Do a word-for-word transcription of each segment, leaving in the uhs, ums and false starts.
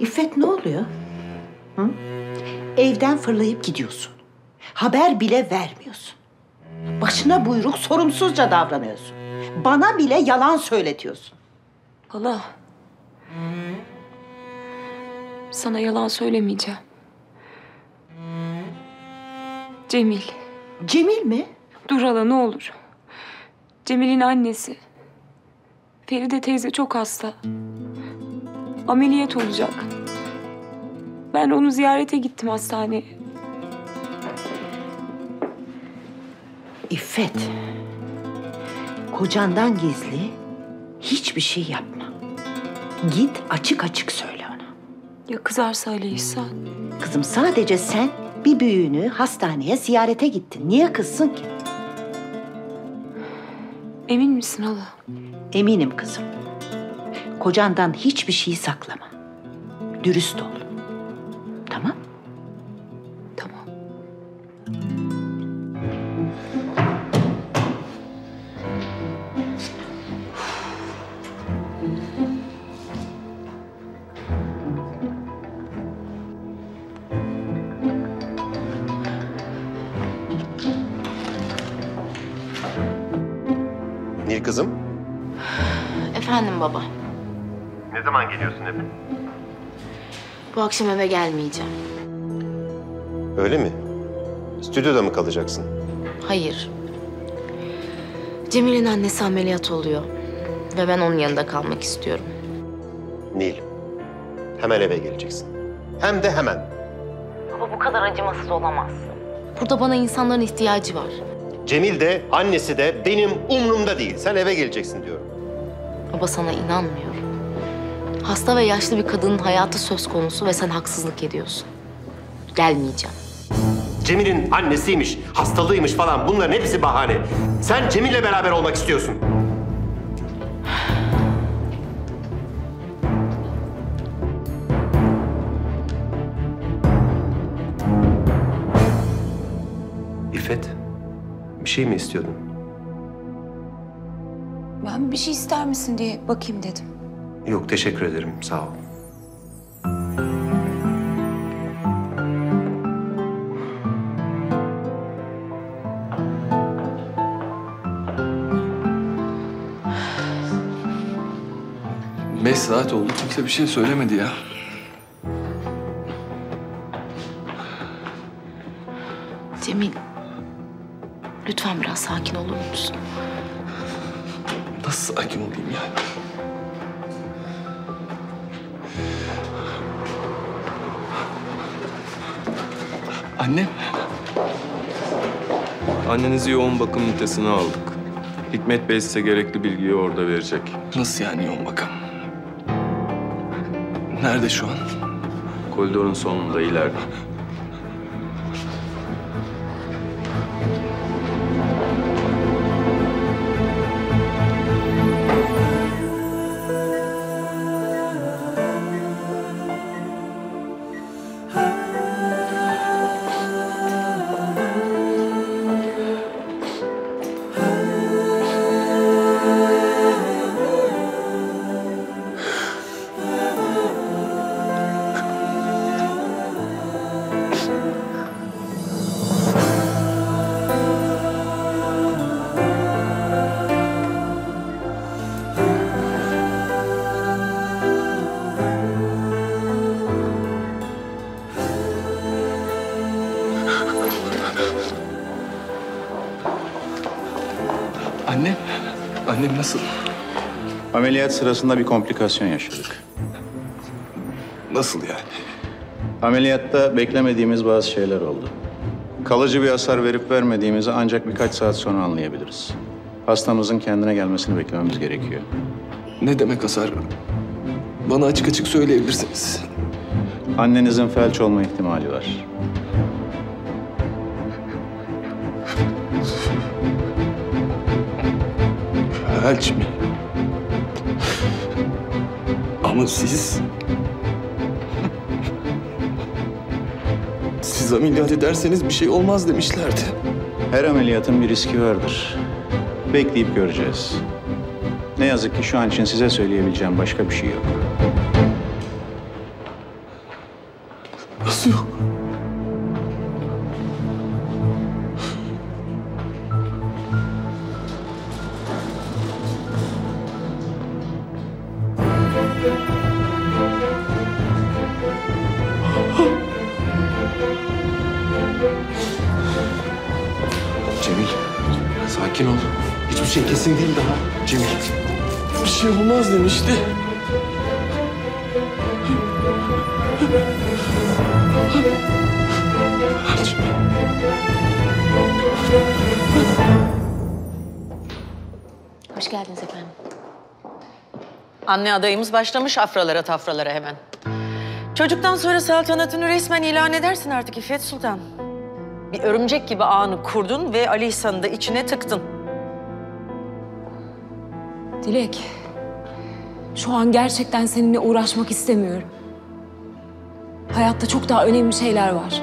İffet ne oluyor? Hı? Evden fırlayıp gidiyorsun. Haber bile vermiyorsun. Başına buyruk sorumsuzca davranıyorsun. Bana bile yalan söyletiyorsun. Hala. Sana yalan söylemeyeceğim. Cemil. Cemil mi? Dur hala ne olur. Cemil'in annesi. Feride teyze çok hasta. Ameliyat olacak. Ben onu ziyarete gittim hastaneye. İffet. Kocandan gizli hiçbir şey yapma. Git açık açık söyle ona. Ya kızarsa Ali İhsan? Kızım sadece sen bir büyüğünü hastaneye ziyarete gittin. Niye kızsın ki? Emin misin hala? Eminim kızım. Kocandan hiçbir şeyi saklama. Dürüst ol. Tamam? Tamam. Nil kızım. Efendim baba. Ne zaman geliyorsun eve? Bu akşam eve gelmeyeceğim. Öyle mi? Stüdyoda mı kalacaksın? Hayır. Cemil'in annesi ameliyat oluyor. Ve ben onun yanında kalmak istiyorum. Nil, hemen eve geleceksin. Hem de hemen. Baba bu kadar acımasız olamazsın. Burada bana insanların ihtiyacı var. Cemil de, annesi de benim umrumda değil. Sen eve geleceksin diyorum. Baba sana inanmıyorum. Hasta ve yaşlı bir kadının hayatı söz konusu ve sen haksızlık ediyorsun. Gelmeyeceğim. Cemil'in annesiymiş, hastalığıymış falan bunların hepsi bahane. Sen Cemil'le beraber olmak istiyorsun. İffet, bir şey mi istiyordun? Ben bir şey ister misin diye bakayım dedim. Yok, teşekkür ederim. Sağ ol. Beş saat oldu. Kimse bir şey söylemedi ya. Cemil, lütfen biraz sakin olur musun? Nasıl sakin olayım ya? Anne. Annenizi yoğun bakım ünitesine aldık. Hikmet Bey size gerekli bilgiyi orada verecek. Nasıl yani yoğun bakım? Nerede şu an? Koridorun sonunda ileride. Anne, annem nasıl? Ameliyat sırasında bir komplikasyon yaşadık. Nasıl yani? Ameliyatta beklemediğimiz bazı şeyler oldu. Kalıcı bir hasar verip vermediğimizi ancak birkaç saat sonra anlayabiliriz. Hastamızın kendine gelmesini beklememiz gerekiyor. Ne demek hasar? Bana açık açık söyleyebilirsiniz. Annenizin felç olma ihtimali var. Felç mi? Ama siz... siz ameliyat ederseniz bir şey olmaz demişlerdi. Her ameliyatın bir riski vardır. Bekleyip göreceğiz. Ne yazık ki şu an için size söyleyebileceğim başka bir şey yok. alakası yok. Cemil, sakin ol. Hiçbir şey kesin değil daha. Cemil, bir şey olmaz demişti. Hoş geldiniz efendim. Anne adayımız başlamış afralara tafralara hemen. Çocuktan sonra saltanatını resmen ilan edersin artık İffet Sultan. Bir örümcek gibi ağını kurdun ve Ali İhsan'ı da içine tıktın. Dilek, şu an gerçekten seninle uğraşmak istemiyorum. Hayatta çok daha önemli şeyler var.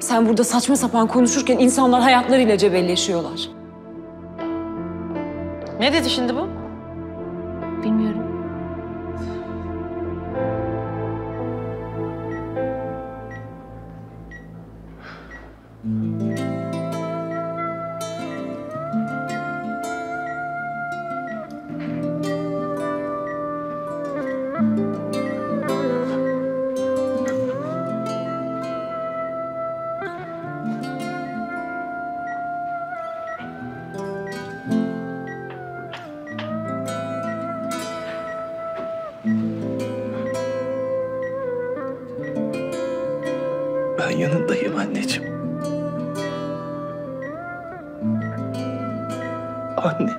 Sen burada saçma sapan konuşurken insanlar hayatlarıyla cebelleşiyorlar. Ne dedi şimdi bu? Bilmiyorum. Ben yanındayım anneciğim. Anne.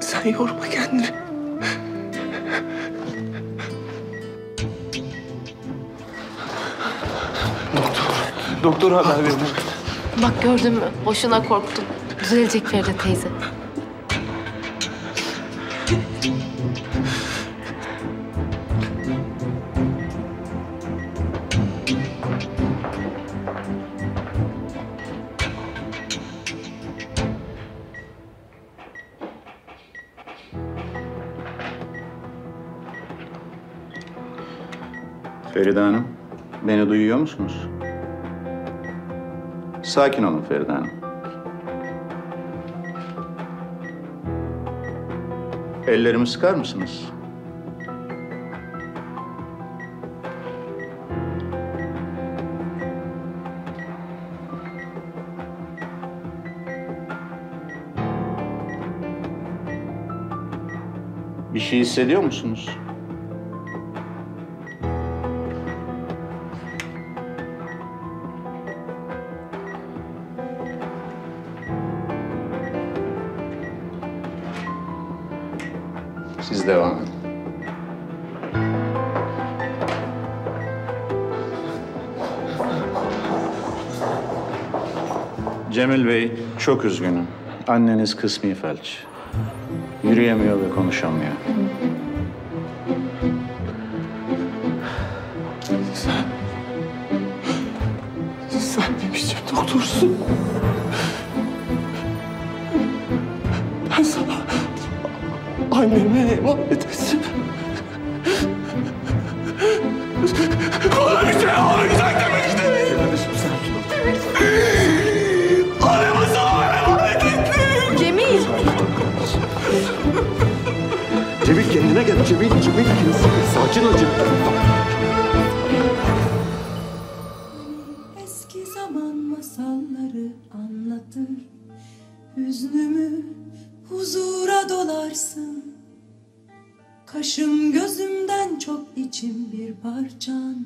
Sen yorma kendini. Doktor haber verin. Bak gördün mü? Boşuna korktum. Düzelecek Feride teyze. Feride Hanım, beni duyuyor musunuz? Sakin olun Feride Hanım. Ellerimi sıkar mısınız? Bir şey hissediyor musunuz? Siz devam edin. Cemil Bey, çok üzgünüm. Anneniz kısmi felç. Yürüyemiyor ve konuşamıyor. Sen... Sen ne biçim doktorsun? Ben sana... Anneme emanet etsin. Kolay bir şey olmayacak demiştim. Kardeşim sakin ol. Anneme sana emanet ettim. Cemil. Cemil kendine gel. Cemil, Cemil. Sakin ol Cemil. Kaşım gözümden çok içim bir parçan.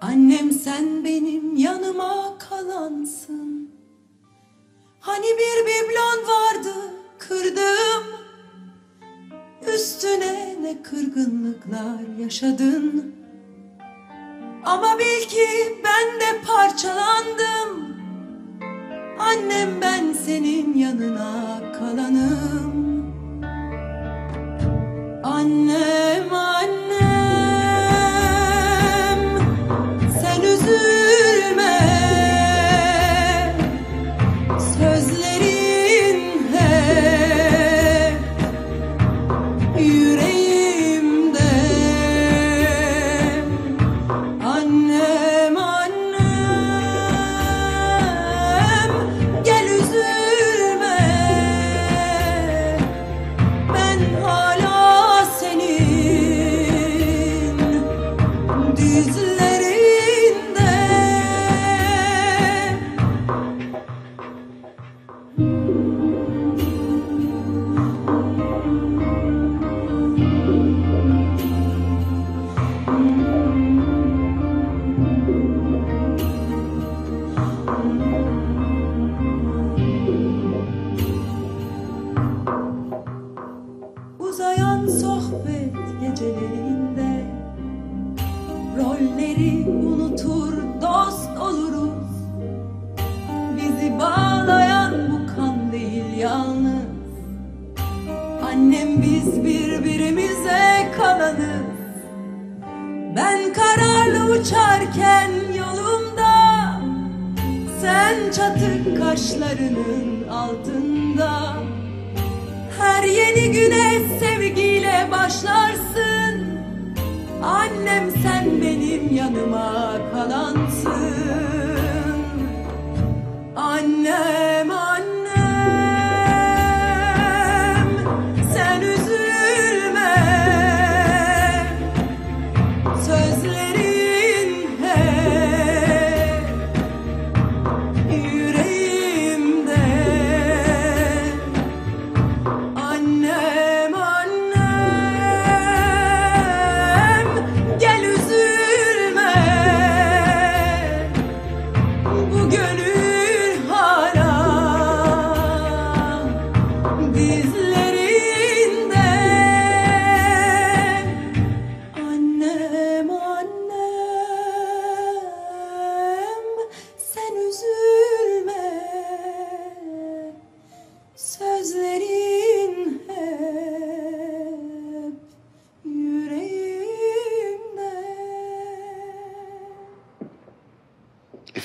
Annem sen benim yanıma kalansın. Hani bir biblan vardı kırdım. Üstüne ne kırgınlıklar yaşadın. Ama bil ki ben de parçalandım. Annem ben senin yanına kalanım. Annem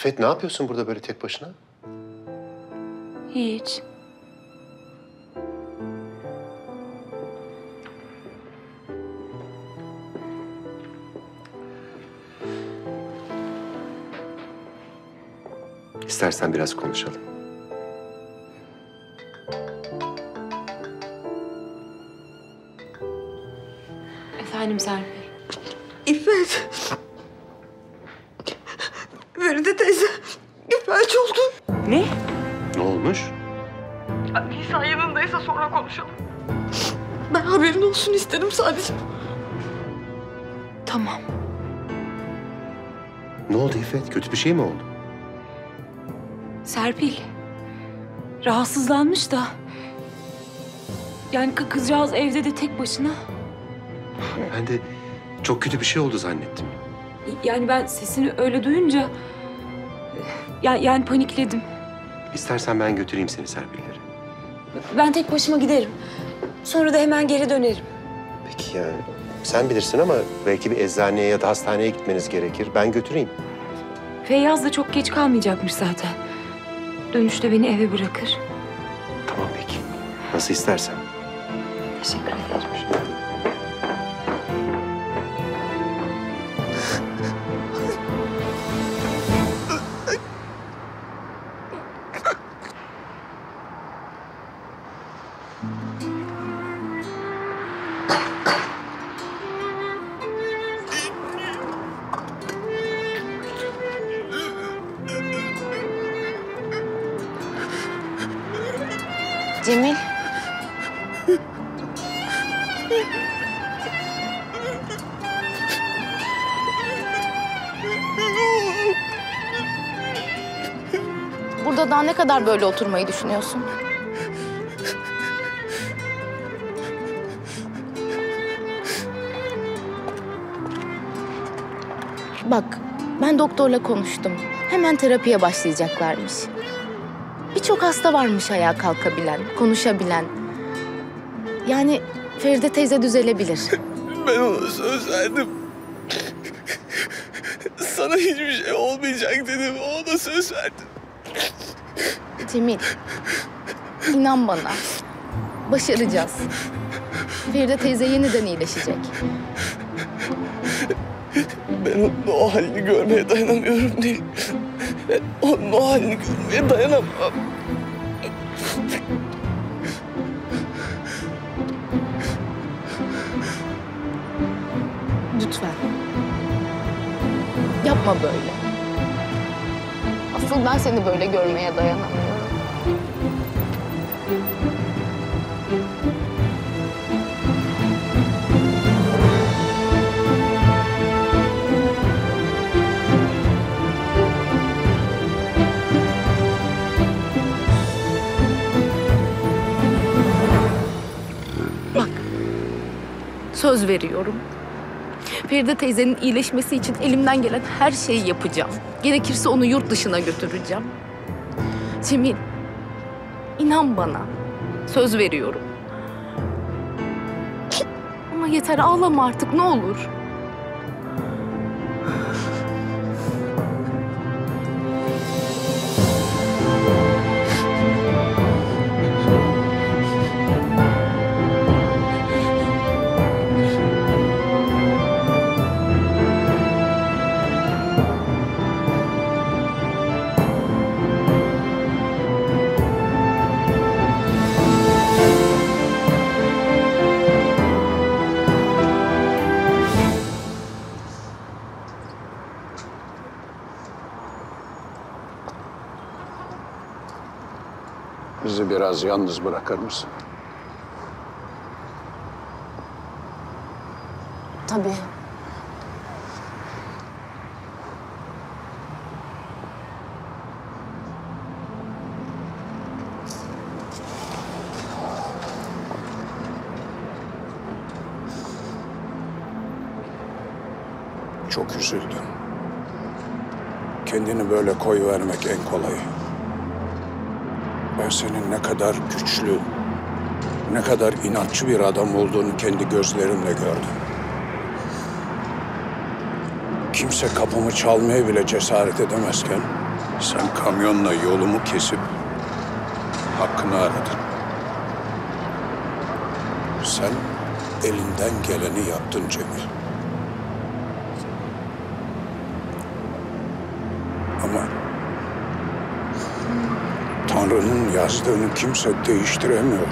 İffet, ne yapıyorsun burada böyle tek başına? Hiç. İstersen biraz konuşalım. Efendim Serpil. İffet. Feride teyze, felç oldu. Ne? Ne olmuş? İhsan yanındaysa sonra konuşalım. Ben haberin olsun istedim sadece. Tamam. Ne oldu İffet? Kötü bir şey mi oldu? Serpil, rahatsızlanmış da. Yani kızcağız evde de tek başına. Ben de çok kötü bir şey oldu zannettim. Yani ben sesini öyle duyunca... Yani, yani panikledim. İstersen ben götüreyim seni Serpillere. Ben tek başıma giderim. Sonra da hemen geri dönerim. Peki yani sen bilirsin ama belki bir eczaneye ya da hastaneye gitmeniz gerekir. Ben götüreyim. Feyyaz da çok geç kalmayacakmış zaten. Dönüşte beni eve bırakır. Tamam peki. Nasıl istersen. Teşekkür ederim. Cemil. Burada daha ne kadar böyle oturmayı düşünüyorsun? Bak, ben doktorla konuştum. Hemen terapiye başlayacaklarmış. Birçok hasta varmış ayağa kalkabilen, konuşabilen. Yani Feride teyze düzelebilir. Ben ona söz verdim. Sana hiçbir şey olmayacak dedim. Ona söz verdim. Cemil, inan bana. Başaracağız. Feride teyze yeniden iyileşecek. Ben onun o halini görmeye dayanamıyorum değil. Onun o halini görmeye dayanamam. Lütfen. Yapma böyle. Asıl ben seni böyle görmeye dayanamıyorum. Söz veriyorum. Feride teyzenin iyileşmesi için elimden gelen her şeyi yapacağım. Gerekirse onu yurt dışına götüreceğim. Cemil, inan bana. Söz veriyorum. Ama yeter, ağlama artık ne olur. Bizi biraz yalnız bırakır mısın? Tabii. Çok üzüldüm. Kendini böyle koyuvermek en kolayı. Ben senin ne kadar güçlü, ne kadar inatçı bir adam olduğunu kendi gözlerimle gördüm. Kimse kapımı çalmaya bile cesaret edemezken sen kamyonla yolumu kesip hakkını aradın. Sen elinden geleni yaptın Cemil. Ama Tanrı'nın yazdığını kimse değiştiremiyor.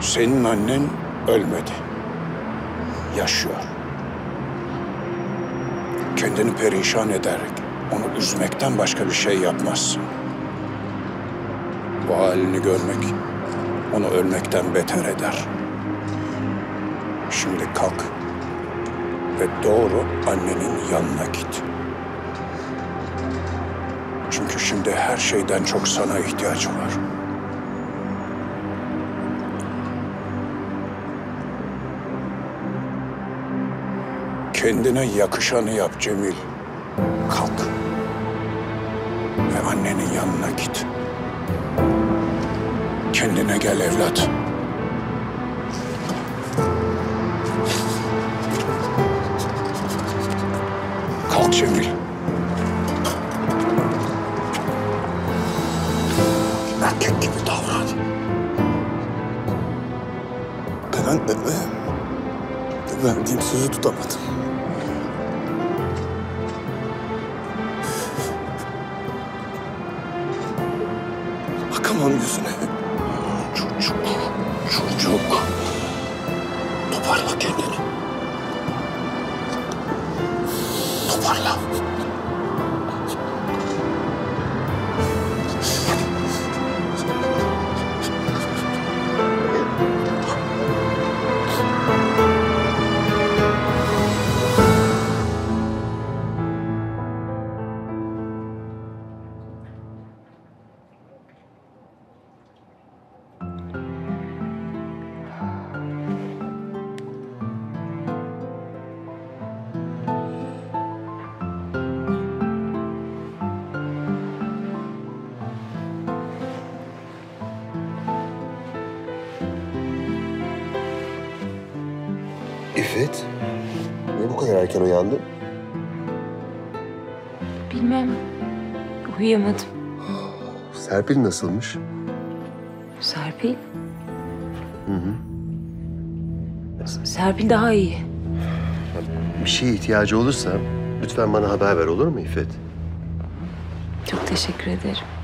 Senin annen ölmedi. Yaşıyor. Kendini perişan ederek onu üzmekten başka bir şey yapmazsın. Bu halini görmek onu ölmekten beter eder. Şimdi kalk ve doğru annenin yanına git. Çünkü şimdi her şeyden çok sana ihtiyacı var. Kendine yakışanı yap Cemil. Kalk. Ve annenin yanına git. Kendine gel evlat. Kalk Cemil. Erkek gibi davran. Ben anneme verdiğim sözü tutamadım. Bakamam yüzüne. Çocuk, çocuk. Toparla kendini. Toparla. İffet, niye bu kadar erken uyandın? Bilmem, uyuyamadım. Serpil nasılmış? Serpil? Hı hı. Serpil daha iyi. Bir şeye ihtiyacı olursa lütfen bana haber ver, olur mu İffet? Çok teşekkür ederim.